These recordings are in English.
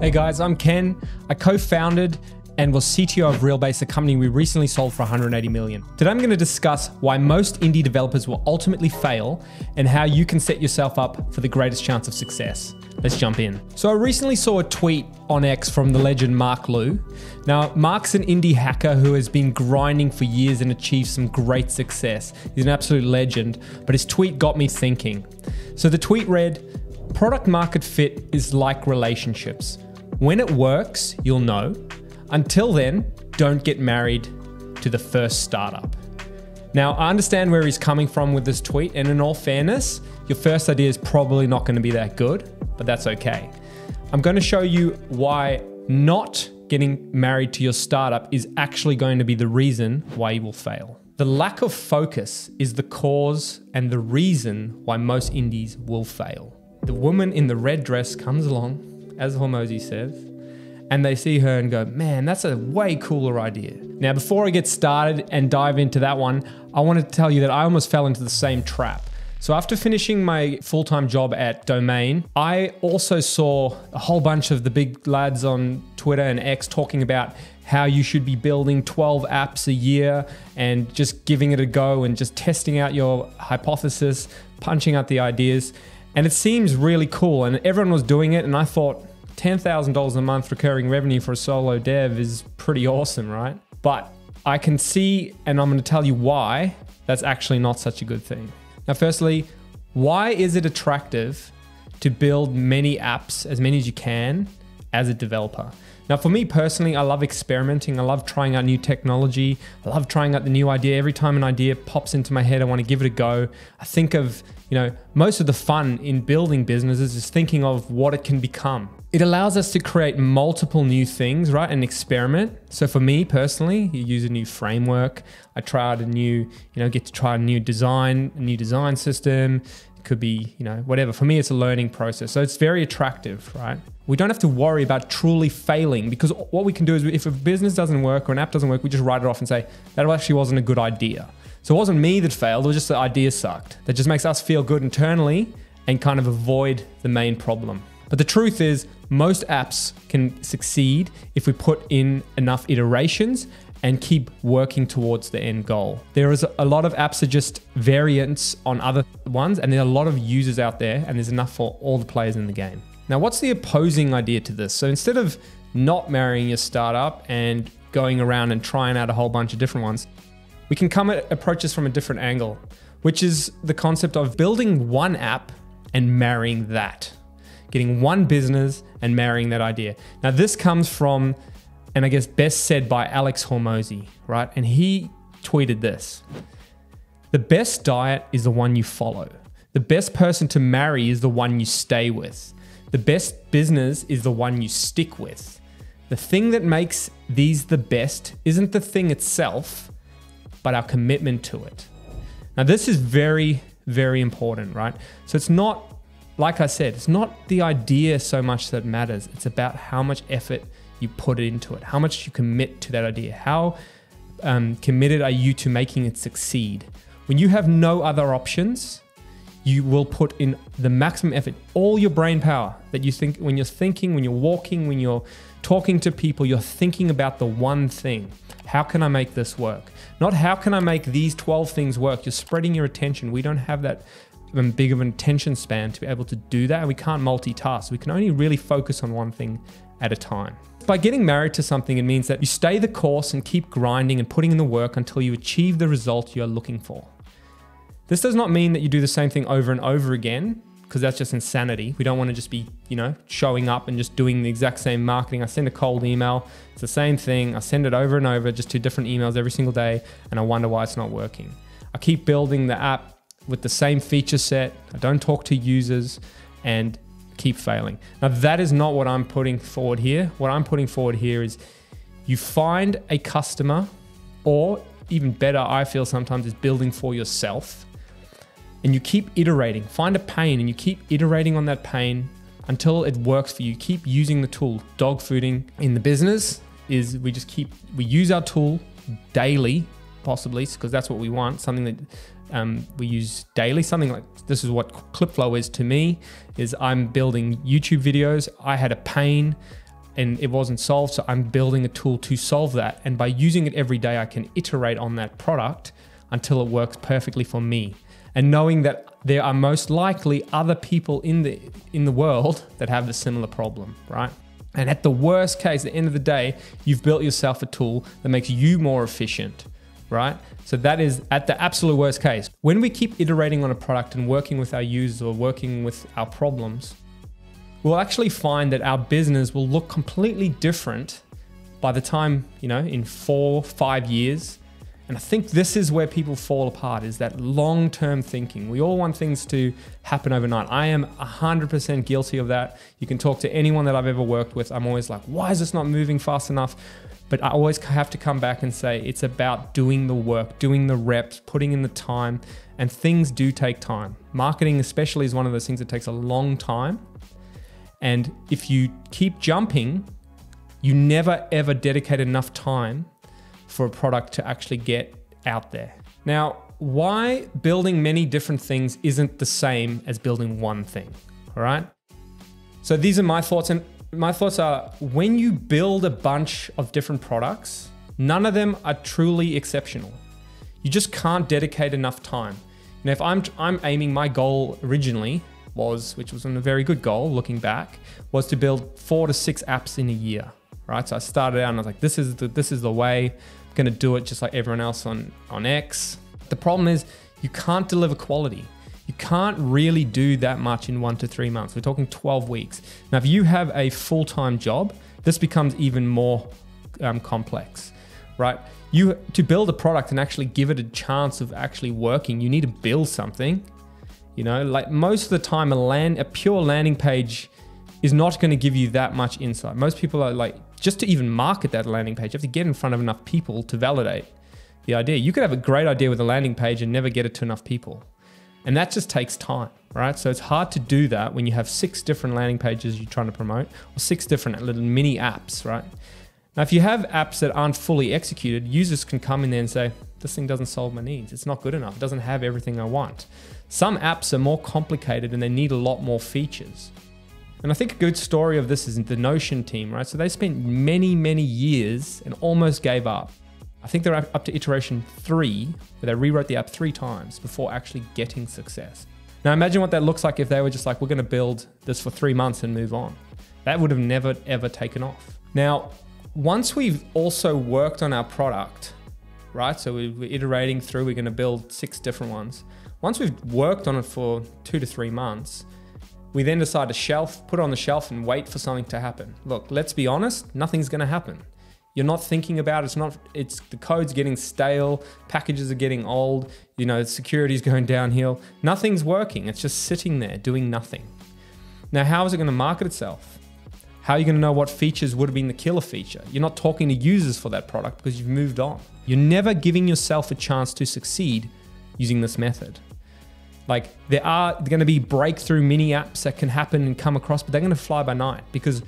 Hey guys, I'm Ken. I co-founded and was CTO of RealBase, the company we recently sold for $180 million. Today I'm gonna discuss why most indie developers will ultimately fail and how you can set yourself up for the greatest chance of success. Let's jump in. So I recently saw a tweet on X from the legend Mark Liu. Now, Mark's an indie hacker who has been grinding for years and achieved some great success. He's an absolute legend, but his tweet got me thinking. So the tweet read, "Product market fit is like relationships. When it works, you'll know. Until then, don't get married to the first startup." Now, I understand where he's coming from with this tweet, and in all fairness, your first idea is probably not going to be that good, but that's okay. I'm going to show you why not getting married to your startup is actually going to be the reason why you will fail. The lack of focus is the cause and the reason why most indies will fail. The woman in the red dress comes along, as Hormozi says, and they see her and go, man, that's a way cooler idea. Now, before I get started and dive into that one, I wanted to tell you that I almost fell into the same trap. So after finishing my full-time job at Domain, I also saw a whole bunch of the big lads on Twitter and X talking about how you should be building 12 apps a year and just giving it a go and just testing out your hypothesis, punching out the ideas. And it seems really cool and everyone was doing it, and I thought, $10,000 a month recurring revenue for a solo dev is pretty awesome, right? But I can see, and I'm gonna tell you why, that's actually not such a good thing. Now, firstly, why is it attractive to build many apps, as many as you can, as a developer? Now, for me personally, I love experimenting. I love trying out new technology. I love trying out the new idea. Every time an idea pops into my head, I want to give it a go. I think of, most of the fun in building businesses is thinking of what it can become. It allows us to create multiple new things, right? And experiment. So for me personally, you use a new framework. I try out a new, get to try a new design system. It could be, whatever. For me, it's a learning process. So it's very attractive, right? We don't have to worry about truly failing, because what we can do is if a business doesn't work or an app doesn't work, we just write it off and say, that actually wasn't a good idea. So it wasn't me that failed, it was just the idea sucked. That just makes us feel good internally and kind of avoid the main problem. But the truth is, most apps can succeed if we put in enough iterations and keep working towards the end goal. There is a lot of apps that are just variants on other ones, and there are a lot of users out there, and there's enough for all the players in the game. Now, what's the opposing idea to this? So instead of not marrying your startup and going around and trying out a whole bunch of different ones, we can come at approaches from a different angle, which is the concept of building one app and marrying that. Getting one business and marrying that idea. Now this comes from, and I guess best said by Alex Hormozi, right? And he tweeted this, "The best diet is the one you follow. The best person to marry is the one you stay with. The best business is the one you stick with. The thing that makes these the best isn't the thing itself, but our commitment to it." Now this is very, very important, right? So it's not, like I said, it's not the idea so much that matters. It's about how much effort you put into it, how much you commit to that idea, how committed are you to making it succeed. When you have no other options, you will put in the maximum effort, all your brain power that you think, when you're thinking, when you're walking, when you're talking to people, you're thinking about the one thing. How can I make this work? Not how can I make these 12 things work? You're spreading your attention. We don't have that big of an attention span to be able to do that. We can't multitask. We can only really focus on one thing at a time. By getting married to something, it means that you stay the course and keep grinding and putting in the work until you achieve the result you're looking for. This does not mean that you do the same thing over and over again, because that's just insanity. We don't want to just be, showing up and just doing the exact same marketing. I send a cold email, it's the same thing. I send it over and over, just two different emails every single day, and I wonder why it's not working. I keep building the app with the same feature set. I don't talk to users and keep failing. Now that is not what I'm putting forward here. What I'm putting forward here is you find a customer, or even better, I feel sometimes, is building for yourself, and you keep iterating. Find a pain and you keep iterating on that pain until it works for you. Keep using the tool. Dog fooding in the business is we use our tool daily, possibly, because that's what we want, something that we use daily. Something like this is what Clipflow is to me, is I'm building YouTube videos. I had a pain and it wasn't solved. So I'm building a tool to solve that. And by using it every day, I can iterate on that product until it works perfectly for me. And knowing that there are most likely other people in the world that have a similar problem, right? And at the worst case, at the end of the day, you've built yourself a tool that makes you more efficient, right? So that is at the absolute worst case. When we keep iterating on a product and working with our users or working with our problems, we'll actually find that our business will look completely different by the time, you know, in 4 or 5 years. And I think this is where people fall apart, is that long-term thinking. We all want things to happen overnight. I am 100% guilty of that. You can talk to anyone that I've ever worked with. I'm always like, why is this not moving fast enough? But I always have to come back and say, it's about doing the work, doing the reps, putting in the time, and things do take time. Marketing especially is one of those things that takes a long time. And if you keep jumping, you never ever dedicate enough time for a product to actually get out there. Now, why building many different things isn't the same as building one thing, all right? So these are my thoughts, and my thoughts are, when you build a bunch of different products, none of them are truly exceptional. You just can't dedicate enough time. Now, if I'm aiming, my goal originally was, which was a very good goal looking back, was to build 4 to 6 apps in a year. Right, so I started out and I was like, this is the way, I'm gonna do it just like everyone else on X. The problem is you can't deliver quality. You can't really do that much in 1 to 3 months. We're talking 12 weeks. Now, if you have a full-time job, this becomes even more complex, right? To build a product and actually give it a chance of actually working, you need to build something, you know, like most of the time a pure landing page is not gonna give you that much insight. Most people are like, just to even market that landing page, you have to get in front of enough people to validate the idea. You could have a great idea with a landing page and never get it to enough people. And that just takes time, right? So it's hard to do that when you have 6 different landing pages you're trying to promote, or 6 different little mini apps, right? Now, if you have apps that aren't fully executed, users can come in there and say, this thing doesn't solve my needs. It's not good enough. It doesn't have everything I want. Some apps are more complicated and they need a lot more features. And I think a good story of this is the Notion team, right? So they spent many, many years and almost gave up. I think they're up to iteration 3, where they rewrote the app 3 times before actually getting success. Now imagine what that looks like if they were just like, we're gonna build this for 3 months and move on. That would have never, ever taken off. Now, once we've also worked on our product, right? So we're iterating through, we're gonna build 6 different ones. Once we've worked on it for 2 to 3 months, we then decide to put it on the shelf and wait for something to happen. Look, let's be honest, nothing's gonna happen. You're not thinking about it, the code's getting stale, packages are getting old, you know, security's going downhill, nothing's working, it's just sitting there doing nothing. Now, how is it gonna market itself? How are you gonna know what features would have been the killer feature? You're not talking to users for that product because you've moved on. You're never giving yourself a chance to succeed using this method. Like, there are going to be breakthrough mini apps that can happen and come across, but they're going to fly by night, because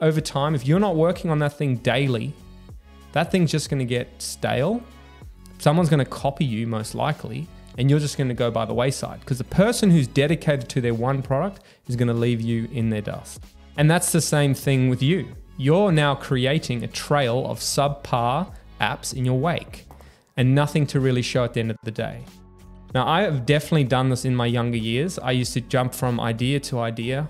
over time, if you're not working on that thing daily, that thing's just going to get stale. Someone's going to copy you most likely, and you're just going to go by the wayside, because the person who's dedicated to their one product is going to leave you in their dust. And that's the same thing with you. You're now creating a trail of subpar apps in your wake and nothing to really show at the end of the day. Now, I have definitely done this in my younger years. I used to jump from idea to idea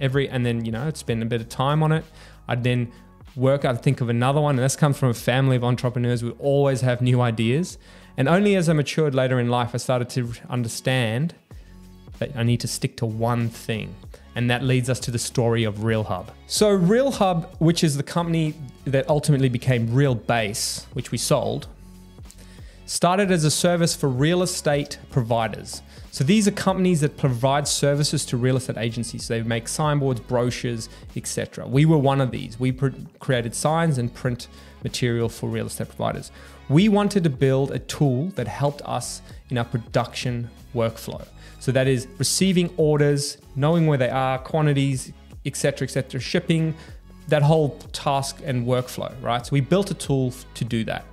and then, you know, I'd spend a bit of time on it. I'd then I'd think of another one. And this comes from a family of entrepreneurs who always have new ideas. And only as I matured later in life, I started to understand that I need to stick to one thing. And that leads us to the story of RealHub. So RealHub, which is the company that ultimately became RealBase, which we sold, started as a service for real estate providers. So these are companies that provide services to real estate agencies. So they make signboards, brochures, etc. We were one of these. We created signs and print material for real estate providers. We wanted to build a tool that helped us in our production workflow. So that is receiving orders, knowing where they are, quantities, etc., shipping, that whole task and workflow, right? So we built a tool to do that.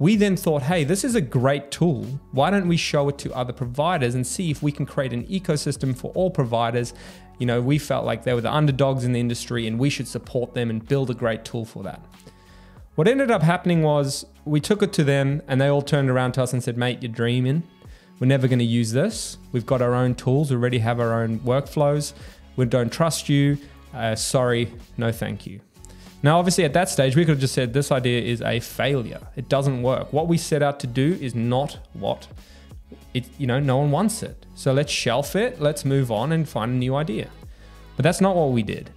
We then thought, hey, this is a great tool. Why don't we show it to other providers and see if we can create an ecosystem for all providers? You know, we felt like they were the underdogs in the industry and we should support them and build a great tool for that. What ended up happening was we took it to them and they all turned around to us and said, mate, you're dreaming. We're never going to use this. We've got our own tools. We already have our own workflows. We don't trust you. Sorry, no thank you. Now, obviously at that stage, we could have just said this idea is a failure. It doesn't work. What we set out to do is not what it, you know, no one wants it. So let's shelf it, let's move on and find a new idea. But that's not what we did.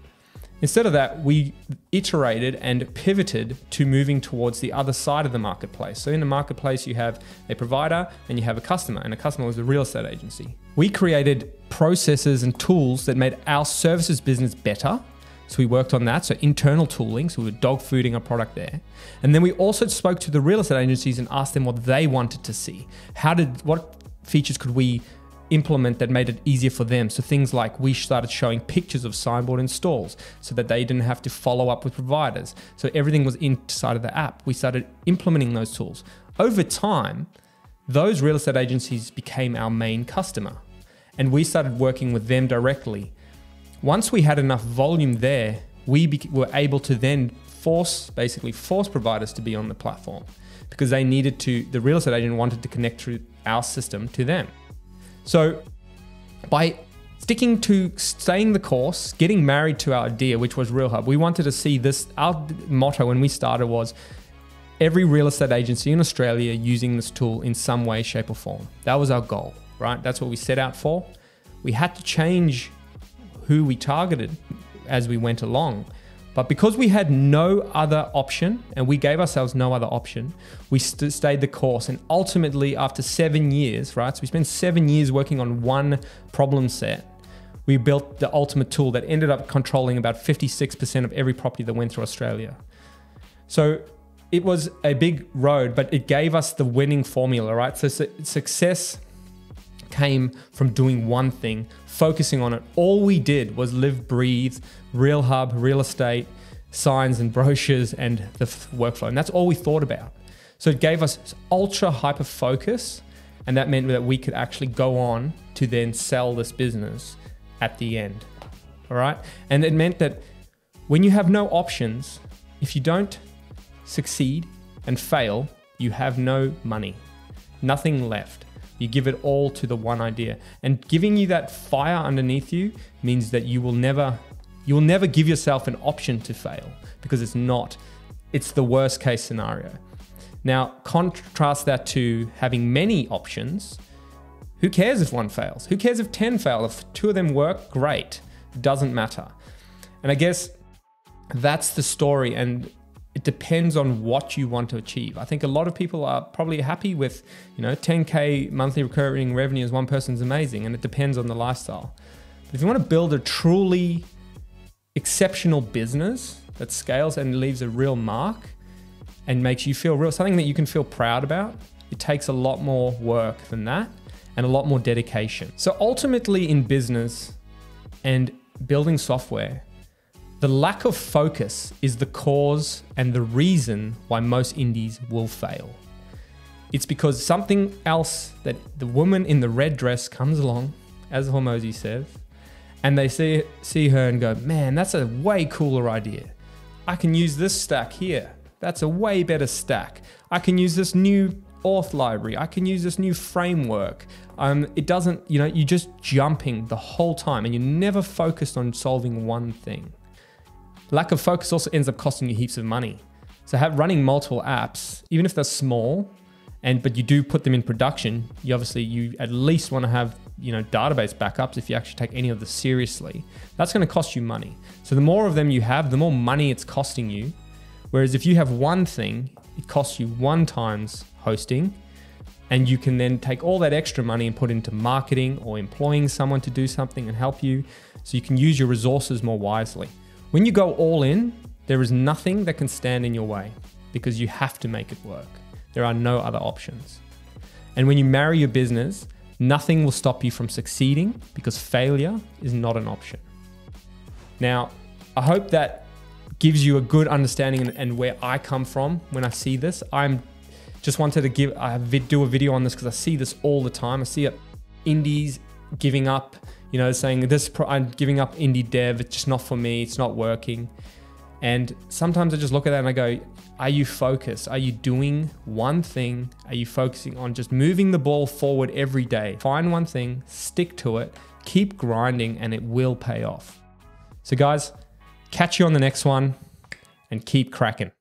Instead of that, we iterated and pivoted to moving towards the other side of the marketplace. So in the marketplace, you have a provider and you have a customer, and a customer is a real estate agency. We created processes and tools that made our services business better. So we worked on that, so internal tooling, so we were dog fooding our product there. And then we also spoke to the real estate agencies and asked them what they wanted to see. What features could we implement that made it easier for them? So things like we started showing pictures of signboard installs so that they didn't have to follow up with providers. So everything was inside of the app. We started implementing those tools. Over time, those real estate agencies became our main customer and we started working with them directly. Once we had enough volume there, we were able to then basically force providers to be on the platform because they needed to, the real estate agent wanted to connect through our system to them. So by staying the course, getting married to our idea, which was RealHub, we wanted to see this, our motto when we started was every real estate agency in Australia using this tool in some way, shape or form. That was our goal, right? That's what we set out for. We had to change who we targeted as we went along. But because we had no other option and we gave ourselves no other option, we stayed the course. And ultimately after 7 years, right? So we spent 7 years working on one problem set. We built the ultimate tool that ended up controlling about 56% of every property that went through Australia. So it was a big road, but it gave us the winning formula, right? So success came from doing one thing, focusing on it. All we did was live, breathe, RealHub, real estate, signs and brochures and the workflow. And that's all we thought about. So it gave us ultra hyper focus. And that meant that we could actually go on to then sell this business at the end. All right. And it meant that when you have no options, if you don't succeed and fail, you have no money, nothing left. You give it all to the one idea, and giving you that fire underneath you means that you will never give yourself an option to fail because it's the worst case scenario. Now contrast that to having many options. Who cares if one fails? Who cares if 10 fail? If two of them work, great, it doesn't matter. And I guess that's the story, and it depends on what you want to achieve. I think a lot of people are probably happy with, you know, 10K monthly recurring revenue as one person's amazing, and it depends on the lifestyle. But if you want to build a truly exceptional business that scales and leaves a real mark and makes you feel real, something that you can feel proud about, it takes a lot more work than that and a lot more dedication. So ultimately in business and building software, the lack of focus is the cause and the reason why most indies will fail. It's because something else, that the woman in the red dress comes along, as Hormozi says, and they see her and go, man, that's a way cooler idea. I can use this stack here. That's a way better stack. I can use this new auth library. I can use this new framework. It doesn't, you know, you're just jumping the whole time and you're never focused on solving one thing. Lack of focus also ends up costing you heaps of money. So running multiple apps, even if they're small, but you do put them in production, you at least want to have, you know, database backups if you actually take any of this seriously. That's going to cost you money. So the more of them you have, the more money it's costing you. Whereas if you have one thing, it costs you 1x hosting, and you can then take all that extra money and put into marketing or employing someone to do something and help you, so you can use your resources more wisely. When you go all in, there is nothing that can stand in your way because you have to make it work. There are no other options. And when you marry your business, nothing will stop you from succeeding because failure is not an option. Now, I hope that gives you a good understanding and where I come from when I see this. I'm Just wanted to do a video on this because I see this all the time. I see it, indies giving up, you know, saying I'm giving up indie dev. It's just not for me. It's not working. And sometimes I just look at that and I go, are you focused? Are you doing one thing? Are you focusing on just moving the ball forward every day? Find one thing, stick to it, keep grinding, and it will pay off. So guys, catch you on the next one and keep cracking.